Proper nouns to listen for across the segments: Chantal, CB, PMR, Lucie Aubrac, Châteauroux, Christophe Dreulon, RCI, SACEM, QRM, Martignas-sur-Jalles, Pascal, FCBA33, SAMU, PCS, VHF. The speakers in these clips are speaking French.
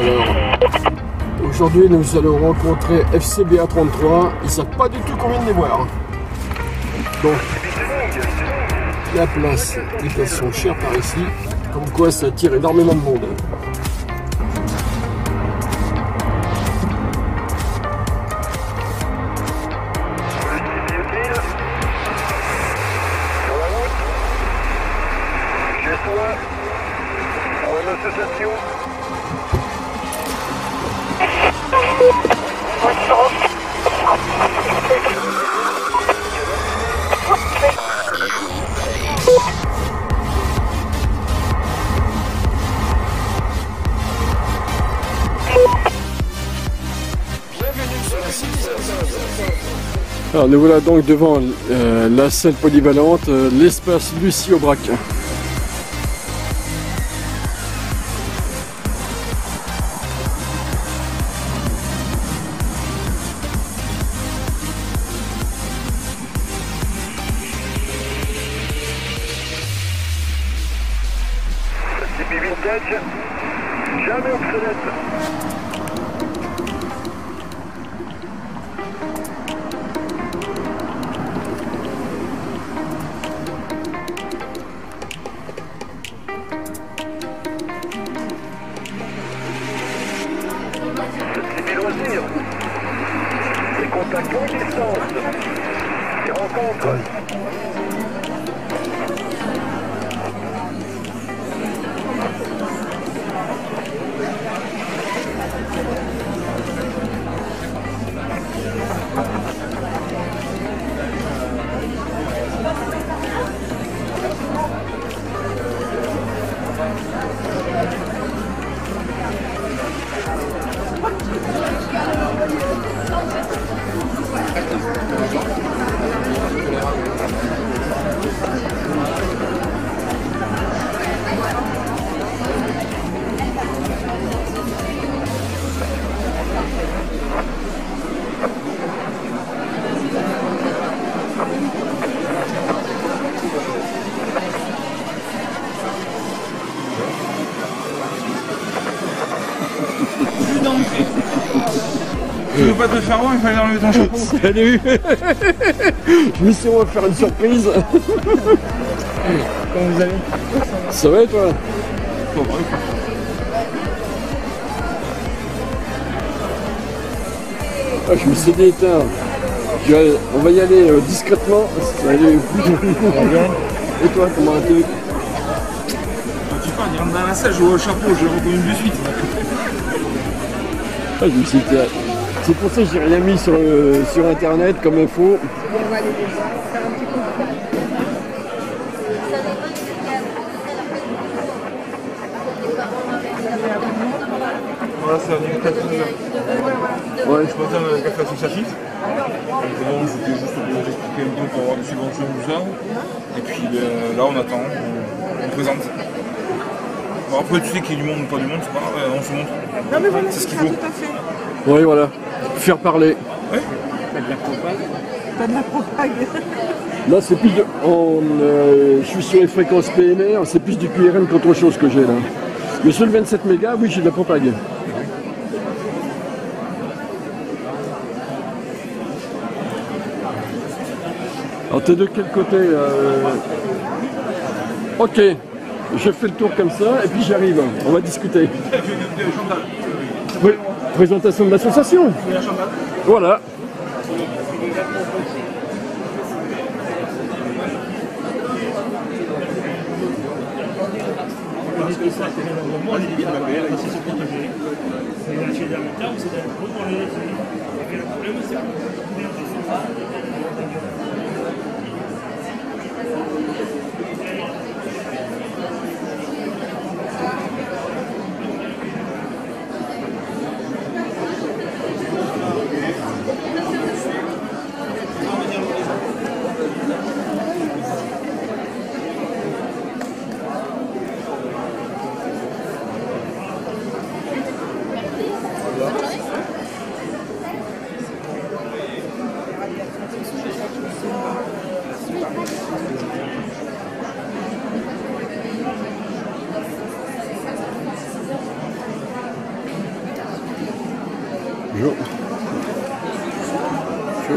Alors, aujourd'hui, nous allons rencontrer FCBA33. Ils ne savent pas du tout combien de les voir. Donc, la place des places sont chères par ici. Comme quoi, ça attire énormément de monde. Alors nous voilà donc devant la salle polyvalente, l'espace Lucie Aubrac. Jamais obsolète. Tu veux pas te faire voir, il fallait enlever ton chapeau. Salut. Je me suis refaire faire une surprise. Comment vous allez? Ça va et toi? Pas vrai. Ah, je me suis dit, tiens, on va y aller discrètement. Salut. Et toi, comment vas-tu? Quand tu parles, il rentre dans la salle, je vois le chapeau, je le reconnais de suite. Ah, je me suis dit, c'est pour ça que j'ai rien mis sur internet comme info. Voilà, c'est un numéro 400. Ouais, je pense à un café associatif. Donc, c'était juste pour expliquer un peu pour avoir des subventions tout ça. Et puis là, on attend, on présente. Bon, après, tu sais qu'il y a du monde ou pas du monde, c'est pas grave, on se montre. Non, mais voilà, c'est ce qu'il faut. Oui, voilà. Faire parler. Ouais. Pas de la propague. Pas de la propague. Là, c'est plus de... je suis sur les fréquences PMR, c'est plus du QRM qu'autre chose que j'ai là. Mais sur le 27 mégas, oui, j'ai de la propague. Alors, t'es de quel côté Ok. Je fais le tour comme ça, et puis j'arrive. On va discuter. Oui. Présentation de l'association. Voilà. Jo. Jo.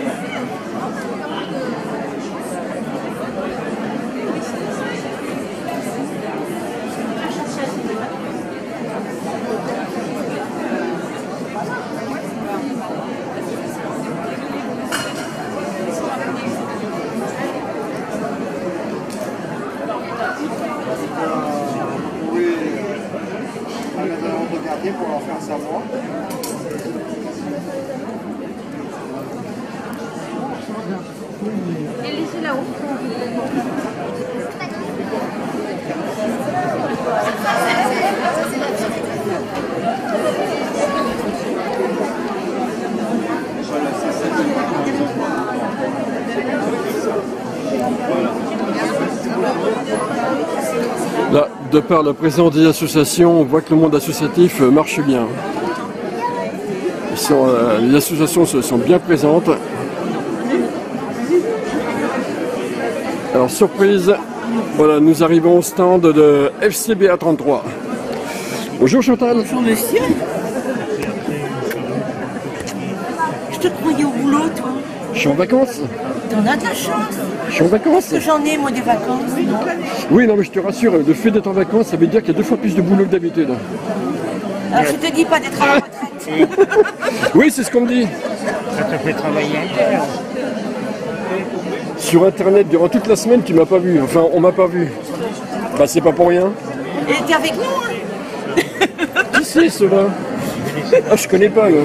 Pour leur faire savoir. Et laissez là-haut. Voilà, c'est ça. Voilà. De par la présence des associations, on voit que le monde associatif marche bien. Les associations sont bien présentes. Alors surprise, voilà, nous arrivons au stand de FCBA33. Bonjour Chantal. Bonjour monsieur. Je te croyais au boulot toi. Je suis en vacances. T'en as de la chance. Je suis en vacances. Parce que j'en ai, moi, des vacances. Non. Oui, non, mais je te rassure, le fait d'être en vacances, ça veut dire qu'il y a 2 fois plus de boulot que d'habitude. Alors, je te dis pas d'être à la retraite. Oui, c'est ce qu'on me dit. Ça te fait travailler. Sur Internet, durant toute la semaine, tu m'as pas vu. Enfin, on m'a pas vu. Bah, c'est pas pour rien. Et t'es avec nous, hein. Qui c'est, ceux-là? Ah, je connais pas, là.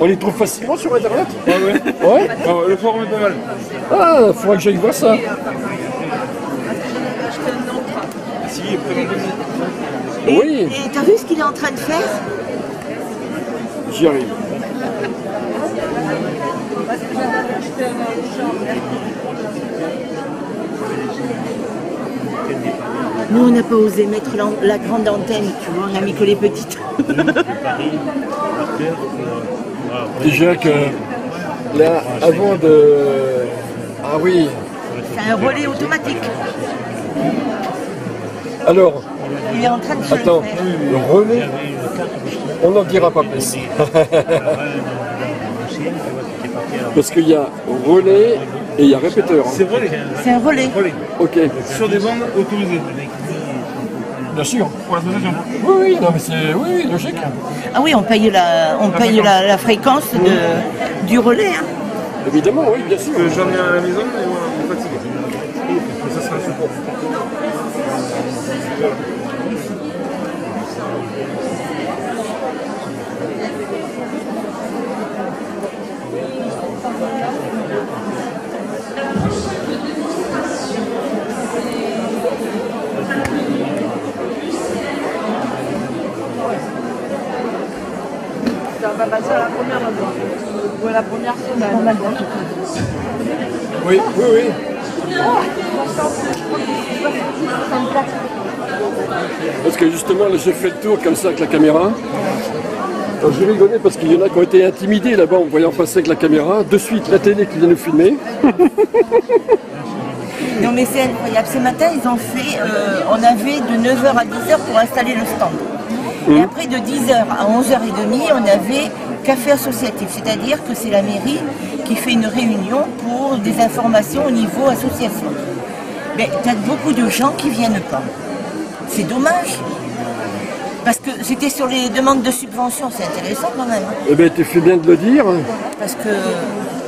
On les trouve facilement sur Internet? Ouais, ouais. Ouais. Oh, le forum est pas mal. Ah, il faudra que j'aille voir ça. Oui. Et t'as vu ce qu'il est en train de faire? J'y arrive. Nous, on n'a pas osé mettre la grande antenne, tu vois, on a mis que les petites. Déjà que là, avant de... Ah oui. C'est un relais automatique. Alors, il est en train de se attends, le relais, on n'en dira pas plus. Parce qu'il y a relais et il y a répéteur. C'est relais. C'est un relais. Ok. Sur des bandes autorisées. Bien sûr. Oui, oui, non, mais c'est oui, logique. Ah oui, on paye la fréquence du relais. Hein. Évidemment, oui, bien sûr. J'en ai à la maison, mais on est fatigué. Mais ça sera un support. On va passer à la première maintenant. Ou à la première semaine. Oui, oui, oui. Parce que justement, j'ai fait le tour comme ça avec la caméra. Alors, je rigolais parce qu'il y en a qui ont été intimidés là-bas en voyant passer avec la caméra. De suite, la télé qui vient nous filmer. Non mais c'est incroyable. Ce matin, ils ont fait... on avait de 9h à 10h pour installer le stand. Et après de 10h à 11h30, on avait café associatif, c'est-à-dire que c'est la mairie qui fait une réunion pour des informations au niveau association. Mais tu as beaucoup de gens qui ne viennent pas. C'est dommage. Parce que c'était sur les demandes de subventions, c'est intéressant quand même. Eh bien, tu fais bien de le dire. Parce que...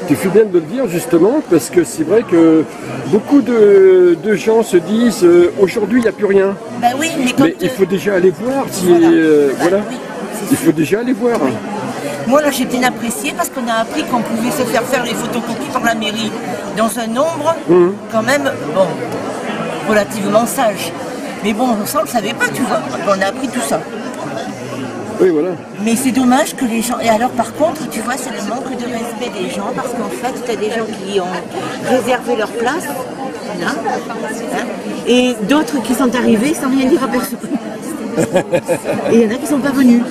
Tu fais bien de le dire justement, parce que c'est vrai que beaucoup de gens se disent aujourd'hui il n'y a plus rien. Bah oui, mais il faut déjà aller voir. Si voilà. Voilà. Oui, il faut déjà aller voir. Oui. Moi là j'ai bien apprécié parce qu'on a appris qu'on pouvait se faire les photocopies par la mairie dans un nombre quand même bon, relativement sage. Mais bon, on ne le savait pas, tu vois. On a appris tout ça. Oui, voilà. Mais c'est dommage que les gens... Et alors par contre, tu vois, c'est le manque de respect des gens, parce qu'en fait, tu as des gens qui ont réservé leur place, là, hein, et d'autres qui sont arrivés sans rien dire à personne. Et il y en a qui sont pas venus.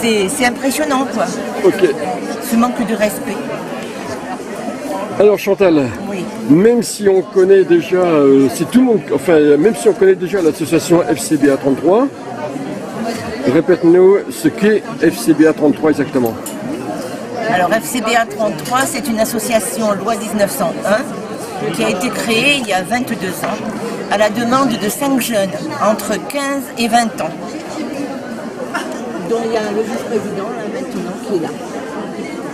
C'est impressionnant, quoi. Ok. Ce manque de respect. Alors Chantal, oui. Même si on connaît déjà, si tout le monde, enfin, même si on connaît déjà l'association FCBA33, répète-nous ce qu'est FCBA33 exactement. Alors FCBA33, c'est une association loi 1901 qui a été créée il y a 22 ans à la demande de 5 jeunes entre 15 et 20 ans. Donc il y a le vice-président là maintenant qui est là.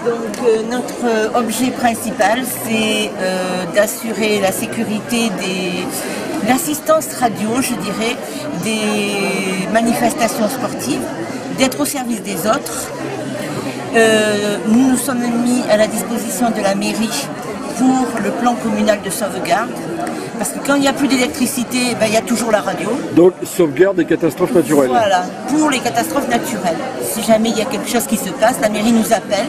Donc notre objet principal, c'est d'assurer la sécurité des l'assistance radio, je dirais, des manifestations sportives, d'être au service des autres. Nous nous sommes mis à la disposition de la mairie pour le plan communal de sauvegarde, parce que quand il n'y a plus d'électricité, ben, il y a toujours la radio. Donc sauvegarde des catastrophes naturelles. Voilà, pour les catastrophes naturelles. Si jamais il y a quelque chose qui se passe, la mairie nous appelle,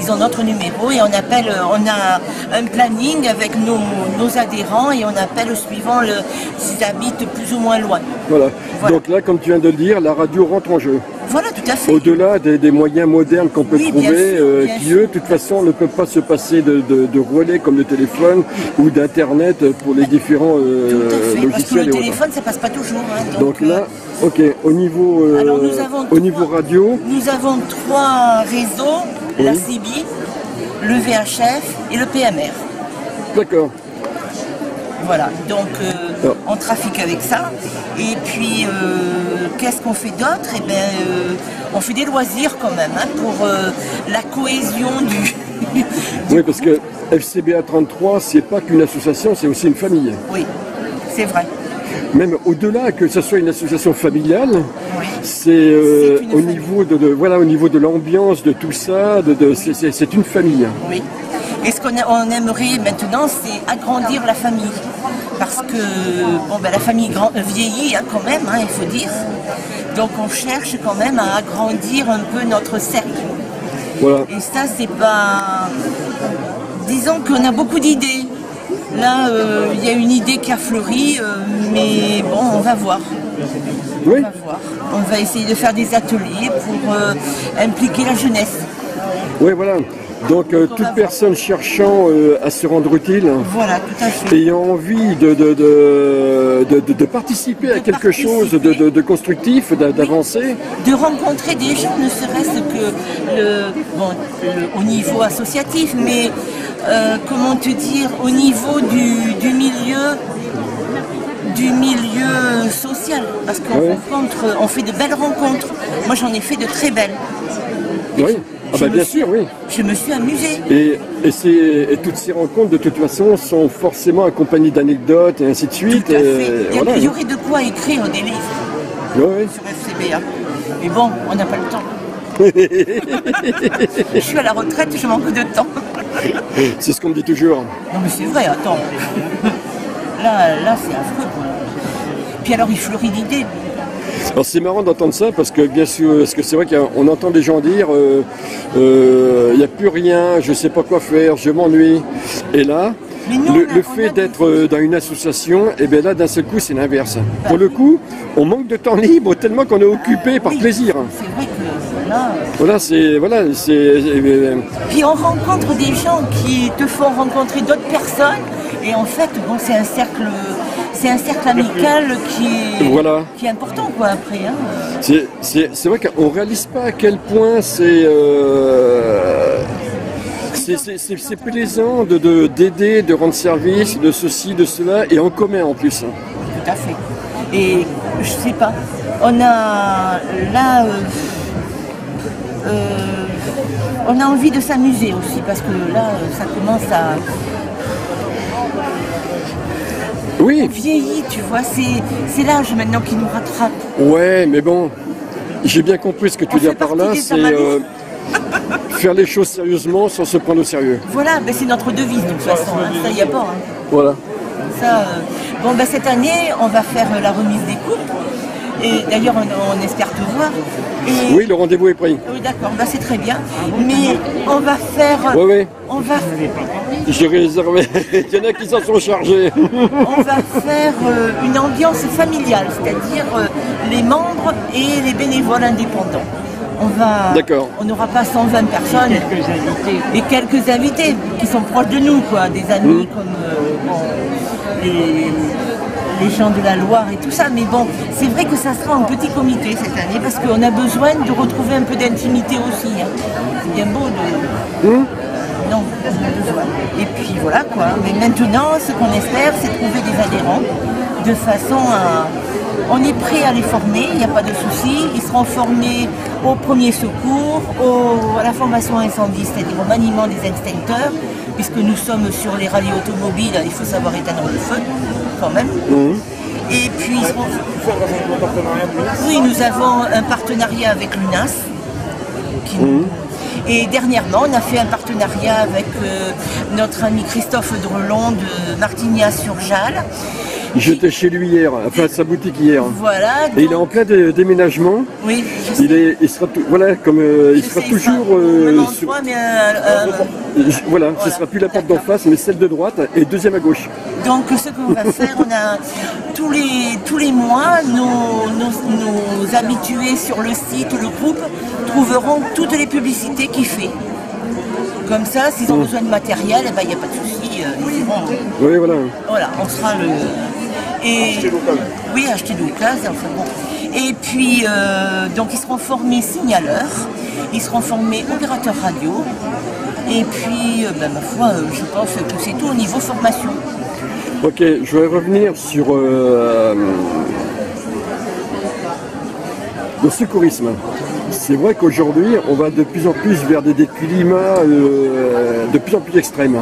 ils ont notre numéro et on appelle, on a un planning avec nos adhérents et on appelle suivant s'ils habitent plus ou moins loin. Voilà. Donc là, comme tu viens de le dire, la radio rentre en jeu. Voilà, tout à fait. Au-delà des moyens modernes qu'on peut trouver, qui eux, de toute façon, ne peuvent pas se passer de relais comme de téléphone ou d'internet pour les différents logiciels. Parce que le téléphone, ça passe pas toujours. Hein, donc là, ok. Au niveau, alors, nous avons au niveau radio, nous avons 3 réseaux. Oui. La CB, le VHF et le PMR. D'accord. Voilà, donc on trafique avec ça. Et puis, qu'est-ce qu'on fait d'autre? Eh bien, on fait des loisirs quand même, hein, pour la cohésion du... Oui, parce que FCBA33, c'est pas qu'une association, c'est aussi une famille. Oui, c'est vrai. Même au-delà que ce soit une association familiale, oui. C'est au niveau voilà, au niveau de l'ambiance, de tout ça, c'est une famille. Oui. Et ce qu'on aimerait maintenant, c'est agrandir la famille. Parce que bon, ben, la famille vieillit, hein, quand même, hein, il faut dire. Donc on cherche quand même à agrandir un peu notre cercle. Voilà. Et ça, c'est pas... Disons qu'on a beaucoup d'idées. Là, il y a une idée qui a fleuri, mais bon, on va voir. Oui. On va voir. On va essayer de faire des ateliers pour impliquer la jeunesse. Oui, voilà. Donc, toute personne cherchant à se rendre utile, voilà, tout à fait. Ayant envie de participer à quelque chose de constructif, d'avancer. De rencontrer des gens, ne serait-ce que au niveau associatif, mais comment te dire, au niveau du milieu social. Parce qu'on on fait de belles rencontres. Moi, j'en ai fait de très belles. Oui. Ah bah bien sûr, oui. Je me suis amusée. Et toutes ces rencontres, de toute façon, sont forcément accompagnées d'anecdotes et ainsi de suite. Tout à fait. Il y aurait de quoi écrire des livres sur FCBA. Mais bon, on n'a pas le temps. Je suis à la retraite, je manque de temps. C'est ce qu'on me dit toujours. Non mais c'est vrai, attends. Là c'est affreux. Puis alors, il fleurit d'idées. Alors c'est marrant d'entendre ça parce que bien sûr, parce que c'est vrai qu'on entend des gens dire il n'y a plus rien, je ne sais pas quoi faire, je m'ennuie. Et là, nous, le fait d'être dans une association, et bien là d'un seul coup c'est l'inverse. Pour le coup, on manque de temps libre tellement qu'on est occupé par plaisir. C'est vrai que là... Voilà, c'est... Puis on rencontre des gens qui te font rencontrer d'autres personnes et en fait, bon, c'est un cercle... C'est un cercle amical qui est important, quoi, après. Hein. C'est vrai qu'on ne réalise pas à quel point c'est plaisant d'aider, de rendre service, de ceci, de cela, et en commun en plus. Tout à fait. Et je sais pas, on a là... on a envie de s'amuser aussi, parce que là, ça commence à... Oui. On vieillit, tu vois, c'est l'âge maintenant qui nous rattrape. Ouais, mais bon, j'ai bien compris ce que tu veux dire par là, c'est faire les choses sérieusement sans se prendre au sérieux. Voilà, ben c'est notre devise de toute façon, hein, ça y a pas. Hein. Voilà. Ça, bon, ben cette année, on va faire la remise des coupes, et d'ailleurs on espère te voir. Et... Oui, le rendez-vous est pris. Oui, d'accord, ben c'est très bien, mais on va faire... Oui, oui. On va... J'ai réservé, il y en a qui s'en sont chargés. On va faire une ambiance familiale, c'est-à-dire les membres et les bénévoles indépendants. on n'aura pas 120 personnes. Et quelques invités. Et quelques invités qui sont proches de nous, quoi, des amis comme les gens de la Loire et tout ça. Mais bon, c'est vrai que ça sera en petit comité cette année parce qu'on a besoin de retrouver un peu d'intimité aussi. Hein. C'est bien beau de... Non, on a besoin. Et puis voilà quoi. Mais maintenant, ce qu'on espère, c'est trouver des adhérents de façon à... On est prêt à les former, il n'y a pas de souci. Ils seront formés au premier secours, à la formation incendie, c'est-à-dire au maniement des extincteurs, puisque nous sommes sur les rallyes automobiles, il faut savoir éteindre le feu, quand même. Et puis, ils seront... Oui, nous avons un partenariat avec l'UNAS. Et dernièrement, on a fait un partenariat avec notre ami Christophe Dreulon de Martignas-sur-Jalles. J'étais chez lui hier, enfin à sa boutique hier. Voilà. Donc... Et il est en plein déménagement. Oui. Voilà, ce ne sera plus la porte d'en face, mais celle de droite et deuxième à gauche. Donc ce qu'on va faire, on a tous les mois, nos habitués sur le site, le groupe, trouveront toutes les publicités qu'il fait. Comme ça, s'ils ont besoin de matériel, il n'y a pas de souci. Oui, voilà. Voilà, on sera le... Acheter local. Oui, acheter local, c'est enfin bon. Et puis, donc ils seront formés signaleurs, ils seront formés opérateurs radio, et puis, ma foi, je pense que c'est tout au niveau formation. Ok, je vais revenir sur le secourisme. C'est vrai qu'aujourd'hui, on va de plus en plus vers des climats de plus en plus extrêmes.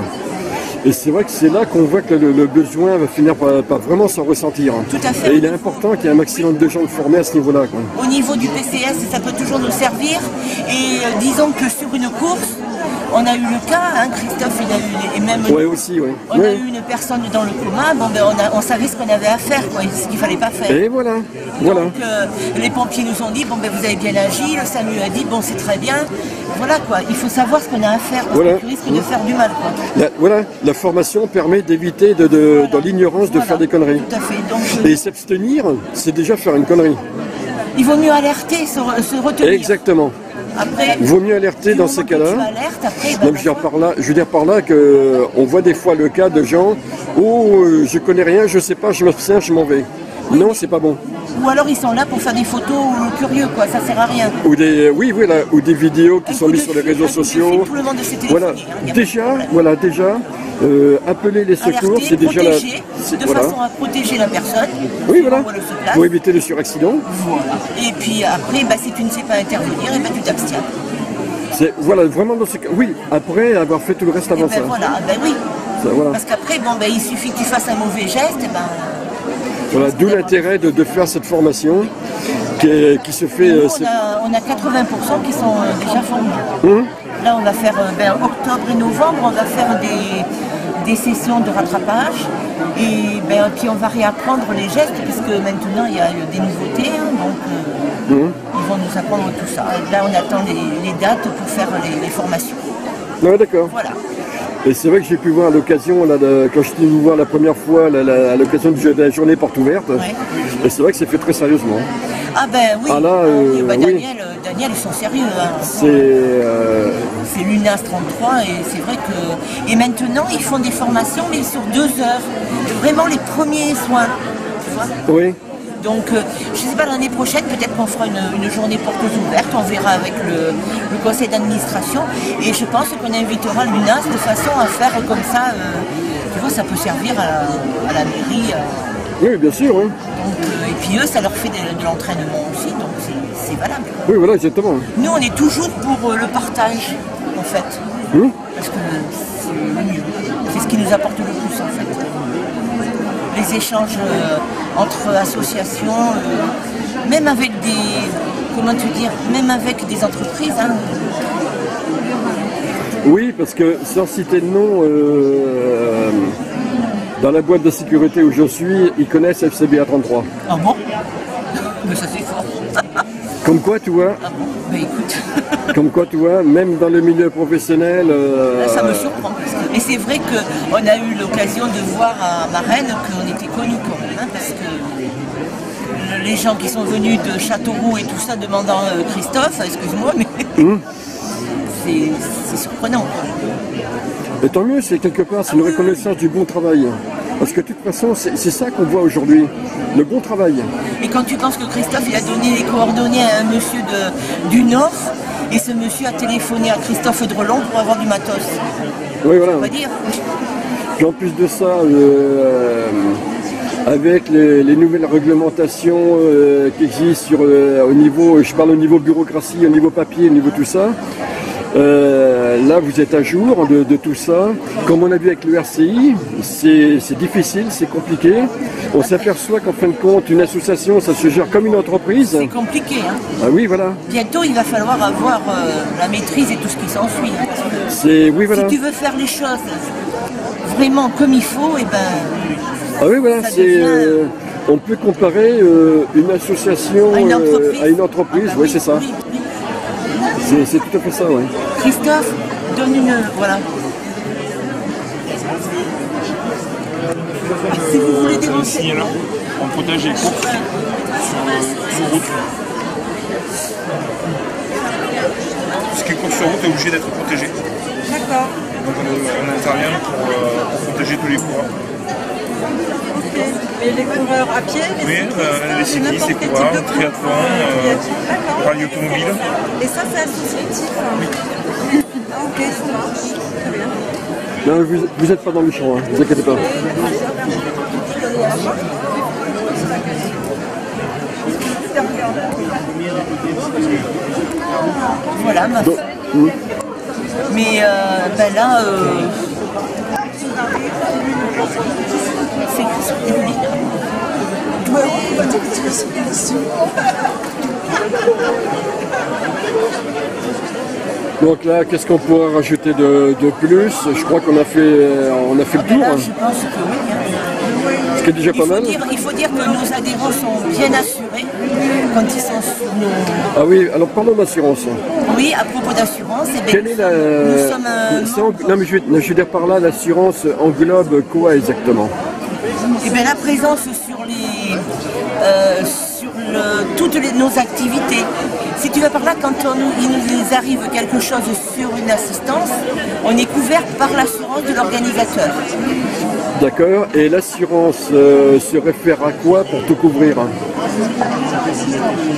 Et c'est vrai que c'est là qu'on voit que le besoin va finir par vraiment s'en ressentir. Tout à fait. Et il est important qu'il y ait un maximum de gens formés à ce niveau-là. Au niveau du PCS, ça peut toujours nous servir. Et disons que sur une course, on a eu le cas, hein, Christophe, il a eu, et même on a eu une personne dans le coma, bon, ben, on savait ce qu'on avait à faire, quoi, ce qu'il ne fallait pas faire. Et voilà. Donc les pompiers nous ont dit, bon, ben, vous avez bien agi, le SAMU a dit, bon, c'est très bien, voilà quoi, il faut savoir ce qu'on a à faire, parce que tu risques de faire du mal. Quoi. La formation permet d'éviter dans l'ignorance de faire des conneries. Tout à fait. Donc, et s'abstenir, c'est déjà faire une connerie. Il vaut mieux alerter, se retenir. Exactement. Après, vaut mieux alerter dans ces cas-là. Je veux dire par là qu'on voit des fois le cas de gens où je connais rien, je sais pas, je m'observe, je m'en vais. Non, c'est pas bon. Ou alors ils sont là pour faire des photos curieux, quoi, ça sert à rien. Ou des, ou des vidéos qui sont mises sur les réseaux sociaux. Tout le monde s'est téléphoné, hein, déjà, appeler les secours, c'est déjà là. De façon à protéger la personne. Oui, voilà. Pour éviter le suraccident. Voilà. Et puis après, bah, si tu ne sais pas intervenir, et bah, tu t'abstiens. Voilà, vraiment dans ce cas. Oui, après avoir fait tout le reste avant ça. Voilà, ben oui. Parce qu'après, bon, ben, il suffit que tu fasses un mauvais geste, et ben. Voilà, d'où l'intérêt de faire cette formation qui se fait... Nous, on a 80% qui sont déjà formés. Là, on va faire, octobre et novembre, on va faire des sessions de rattrapage. Et puis, on va réapprendre les gestes, puisque maintenant, il y a des nouveautés. Hein, donc, ils vont nous apprendre tout ça. Et là, on attend les dates pour faire les formations. Ouais, d'accord. Voilà. Et c'est vrai que j'ai pu voir à l'occasion, quand je suis venu vous voir la première fois, à l'occasion de la journée porte ouverte, et c'est vrai que c'est fait très sérieusement. Ah ben oui, Daniel, ils sont sérieux. Hein. C'est l'UNAS 33 et c'est vrai que... Et maintenant, ils font des formations, mais sur 2 heures. Vraiment les premiers soins, tu vois. Oui. Donc, je ne sais pas, l'année prochaine, peut-être qu'on fera une journée portes ouvertes, on verra avec le conseil d'administration. Et je pense qu'on invitera l'UNAS de façon à faire comme ça, tu vois, ça peut servir à la mairie. Oui, bien sûr. Oui. Donc, et puis eux, ça leur fait de l'entraînement aussi, donc c'est valable. Oui, voilà, exactement. Nous, on est toujours pour le partage, en fait. Parce que c'est le mieux. C'est ce qui nous apporte le plus, en fait. Les échanges entre associations, même avec des entreprises. Hein. Oui, parce que sans citer de nom, dans la boîte de sécurité où je suis, ils connaissent FCBA33. Ah bon? Mais ça c'est fort. Comme quoi, tu vois. Ah bon, bah écoute. Comme quoi, tu vois, même dans le milieu professionnel... Ça me surprend. Et c'est vrai qu'on a eu l'occasion de voir à Marraine qu'on était connus quand même, hein, parce que les gens qui sont venus de Châteauroux et tout ça demandant Christophe, excuse-moi, mais c'est surprenant. Et tant mieux, c'est quelque part, c'est une reconnaissance du bon travail. Parce que de toute façon, c'est ça qu'on voit aujourd'hui, le bon travail. Et quand tu penses que Christophe, il a donné les coordonnées à un monsieur du Nord, et ce monsieur a téléphoné à Christophe Dreulon pour avoir du matos. Oui, voilà. On va dire. Et en plus de ça, avec les nouvelles réglementations qui existent sur, au niveau, je parle au niveau bureaucratie, au niveau papier, au niveau tout ça, là, vous êtes à jour de tout ça. Comme on a vu avec le RCI, c'est difficile, c'est compliqué. On s'aperçoit qu'en fin de compte, une association, ça se gère comme une entreprise. C'est compliqué, hein. Ah oui, voilà. Bientôt, il va falloir avoir la maîtrise et tout ce qui s'ensuit. Oui, voilà. Si tu veux faire les choses vraiment comme il faut, et ben. Ah oui, voilà. Ça devient... on peut comparer une association à une entreprise. Ah ben, oui, c'est ça. Oui. C'est tout à fait ça, oui. Christophe, donne une... Voilà. Si vous voulez déranger... C'est un signalant. On protège les courses sur route. Ce qui est course sur route est obligé d'être protégé. D'accord. Donc on intervient pour protéger tous les coureurs. Ok. Et les coureurs à pied, les cyclistes, les coureurs, les triathlons, les automobiles. Et ça, c'est associatif, hein. Oui. Ah, ok, ça marche. Très bien. Non, vous n'êtes pas dans le champ, hein. Ne vous inquiétez pas. Voilà, ma femme. Oui. Mais ben là... Donc là, qu'est-ce qu'on pourrait rajouter de plus? Je crois qu'on a fait le tour. Là, je pense que oui. Ce qui est déjà pas mal. Il faut dire que nos adhérents sont bien assurés quand ils sont sur nos... Ah oui, alors parlons d'assurance. Oui, à propos d'assurance, nous sommes un... Non mais je veux dire par là, l'assurance englobe quoi exactement? Eh bien la présence sur les... toutes nos activités. Si tu vas par là, quand il nous arrive quelque chose sur une assistance, on est couvert par l'assurance de l'organisateur. D'accord. Et l'assurance se réfère à quoi pour te couvrir?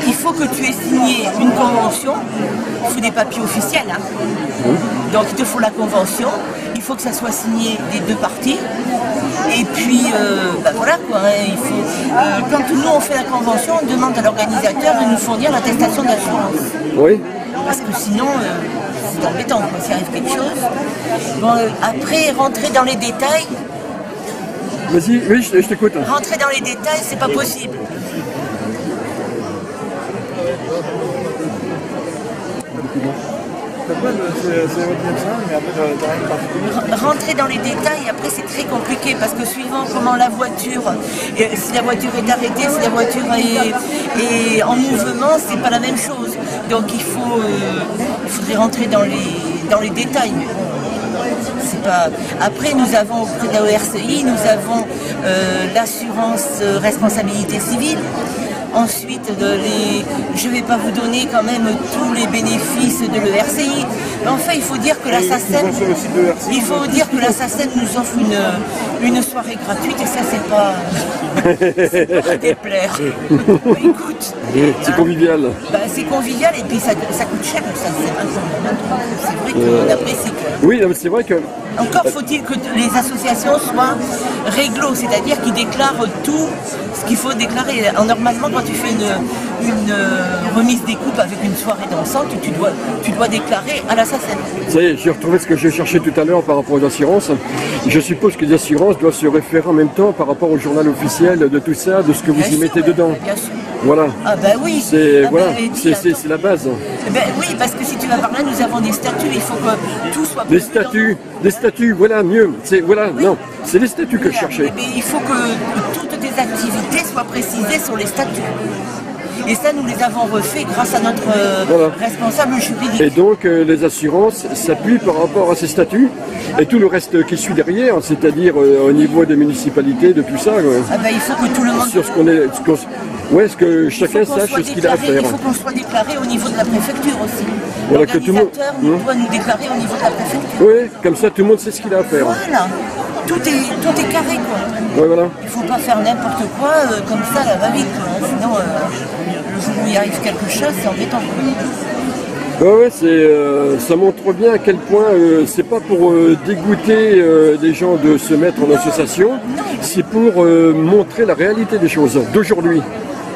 Il faut que tu aies signé une convention sous des papiers officiels. Hein. Mmh. Donc il te faut la convention, il faut que ça soit signé des deux parties. Et puis, bah voilà quoi. Hein, il faut, quand nous on fait la convention, on demande à l'organisateur de nous fournir l'attestation d'assurance. Oui. Parce que sinon, c'est embêtant quand il arrive quelque chose. Bon, après, rentrer dans les détails. Vas-y, oui, je t'écoute. Rentrer dans les détails, c'est pas possible. Rentrer dans les détails, après c'est très compliqué parce que suivant comment la voiture, si la voiture est arrêtée, si la voiture est en mouvement, c'est pas la même chose. Donc il faudrait rentrer dans les détails. Pas... Après, nous avons auprès de la RCI, nous avons l'assurance responsabilité civile. Ensuite, je ne vais pas vous donner quand même tous les bénéfices de l'ERCI. Mais enfin, il faut dire que la SACEM nous offre une soirée gratuite et ça, c'est pas déplaire. Écoute, c'est convivial. Bah, c'est convivial et puis ça coûte cher. C'est vrai qu'on apprécie. Oui, c'est vrai que... Encore faut-il que les associations soient réglo, c'est-à-dire qu'ils déclarent tout ce qu'il faut déclarer. Normalement, quand tu fais une remise des coupes avec une soirée dansante, tu dois déclarer à la SACEM. Ça y est, j'ai retrouvé ce que j'ai cherché tout à l'heure par rapport aux assurances. Je suppose que les assurances doivent se référer en même temps par rapport au journal officiel de tout ça, de ce que vous bien y sûr, mettez dedans. Bien sûr. Voilà. Ah ben oui. C'est la base. Ben oui, parce que si tu vas par là, nous avons des statuts. Il faut que tout soit. Des statuts. Des statuts. Voilà, mieux. C'est voilà. Oui. Non, c'est les statuts que je cherchais. Mais il faut que toutes tes activités soient précisées sur les statuts. Et ça, nous les avons refait grâce à notre responsable juridique. Et donc, les assurances s'appuient par rapport à ces statuts et tout le reste qui suit derrière, c'est-à-dire au niveau des municipalités, de tout ça. Ah ben, il faut que tout le monde... Sur ce qu'on est, ce qu'on... Ouais, est-ce que chacun sache ce qu'il a à faire. Il faut qu'on soit déclaré au niveau de la préfecture aussi. Voilà, que tout le monde doit nous déclarer au niveau de la préfecture. Oui, comme ça tout le monde sait ce qu'il a à faire. Voilà, tout est carré quoi. Ouais, voilà. Il ne faut pas faire n'importe quoi comme ça, là, va vite. Hein. Sinon, le jour où il arrive quelque chose, c'est embêtant. Ouais, ça montre bien à quel point c'est pas pour dégoûter des gens de se mettre en association, c'est pour montrer la réalité des choses d'aujourd'hui.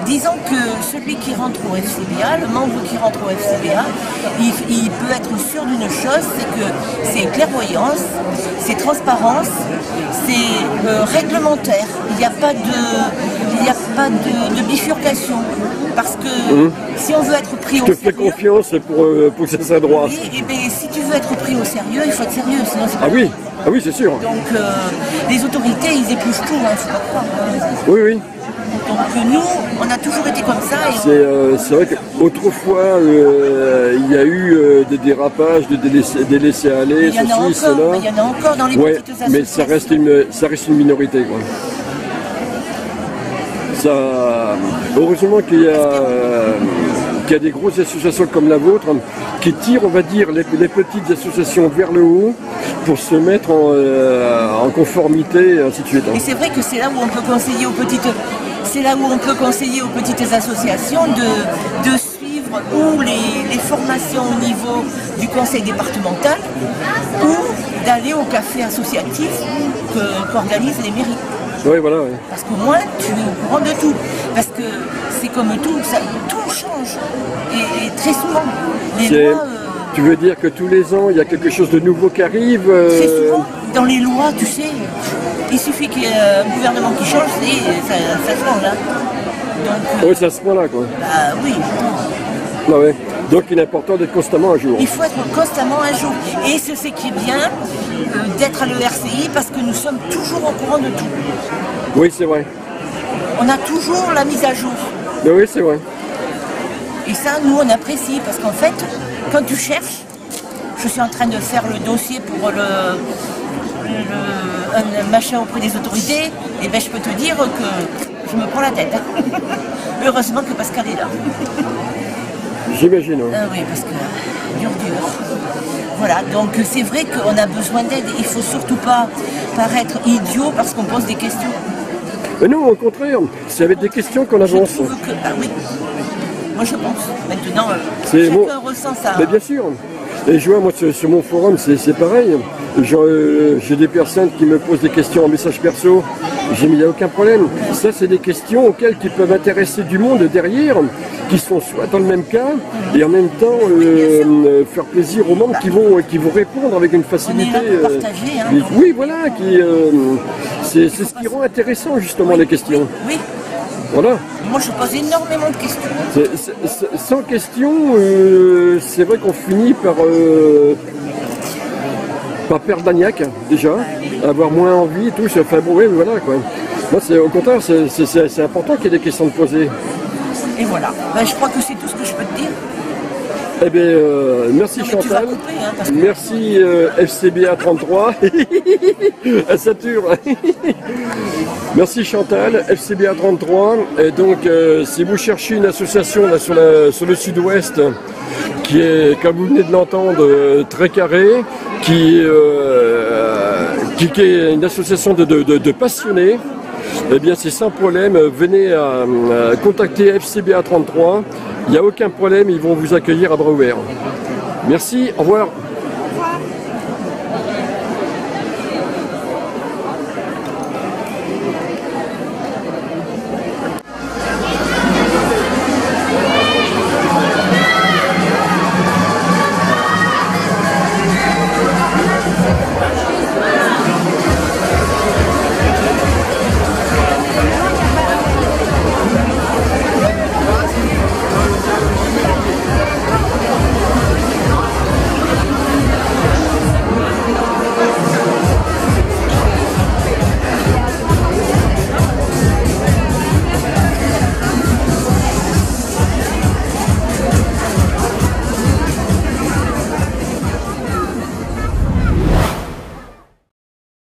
Disons que celui qui rentre au FCBA, le membre qui rentre au FCBA, il peut être sûr d'une chose, c'est que c'est clairvoyance, c'est transparence, c'est réglementaire. Il n'y a pas de bifurcation. Parce que si on veut être pris au sérieux... Je te fais confiance pour pousser ça à droite. Oui, mais si tu veux être pris au sérieux, il faut être sérieux, sinon c'est pas... Ah oui, c'est sûr. Donc les autorités, ils épluchent tout, hein, faut pas croire. Oui. Donc nous, on a toujours été comme ça. Et... c'est vrai qu'autrefois, il y a eu des dérapages, des laissés-aller, ceci, cela. Il y en a encore dans les petites associations. Mais ça reste une minorité, quoi. Ça... Heureusement qu'il y a des grosses associations comme la vôtre qui tirent, on va dire, les petites associations vers le haut pour se mettre en conformité, et ainsi de suite. Et c'est vrai que c'est là où on peut conseiller aux petites... C'est là où on peut conseiller aux petites associations de suivre ou les formations au niveau du conseil départemental ou d'aller au café associatif qu'organisent les mairies. Oui, voilà. Oui. Parce qu'au moins, tu es au courant de tout. Parce que c'est comme tout, ça, tout change. Et très souvent, les lois... Tu veux dire que tous les ans, il y a quelque chose de nouveau qui arrive Très souvent, dans les lois, tu sais, il suffit qu'il y ait un gouvernement qui change et ça change. Hein. Donc, oui, ça se prend là, quoi. Bah oui. Ah, ouais. Donc il est important d'être constamment à jour. Il faut être constamment à jour. Et ce qui est bien d'être à l'ERCI parce que nous sommes toujours au courant de tout. Oui, c'est vrai. On a toujours la mise à jour. Mais oui, c'est vrai. Et ça, nous, on apprécie parce qu'en fait, quand tu cherches, je suis en train de faire le dossier pour un machin auprès des autorités, et ben je peux te dire que je me prends la tête. Heureusement que Pascal est là. J'imagine. Ah oui, parce que dur. Voilà, donc c'est vrai qu'on a besoin d'aide. Il ne faut surtout pas paraître idiot parce qu'on pose des questions. Mais non, au contraire, c'est avec des questions qu'on avance. Je trouve que, bah oui. Moi je pense. Maintenant, chacun ressent ça. Mais bien sûr. Et je vois, moi, sur mon forum, c'est pareil. J'ai des personnes qui me posent des questions en message perso. J'ai mis, il n'y a aucun problème. Ça, c'est des questions auxquelles qui peuvent intéresser du monde derrière, qui sont soit dans le même cas, et en même temps faire plaisir aux membres qui vont répondre avec une facilité. Partager, hein, oui, voilà. C'est ce qui rend intéressant, justement, les questions. Oui. Voilà. Moi, je pose énormément de questions. Sans question, c'est vrai qu'on finit par perdre l'agnac, déjà, avoir moins envie et tout. Enfin bon, oui, voilà quoi. Moi, au contraire, c'est important qu'il y ait des questions de poser. Et voilà. Ben, je crois que c'est tout ce que je peux te dire. Eh bien, merci Chantal. Couper, hein, parce que... Merci FCBA33. À Satur. Merci Chantal, FCBA33. Et donc, si vous cherchez une association là, sur le sud-ouest, qui est, comme vous venez de l'entendre, très carrée, qui est une association de passionnés, eh bien, c'est sans problème. Venez contacter FCBA33. Il n'y a aucun problème, ils vont vous accueillir à bras ouverts. Merci, au revoir.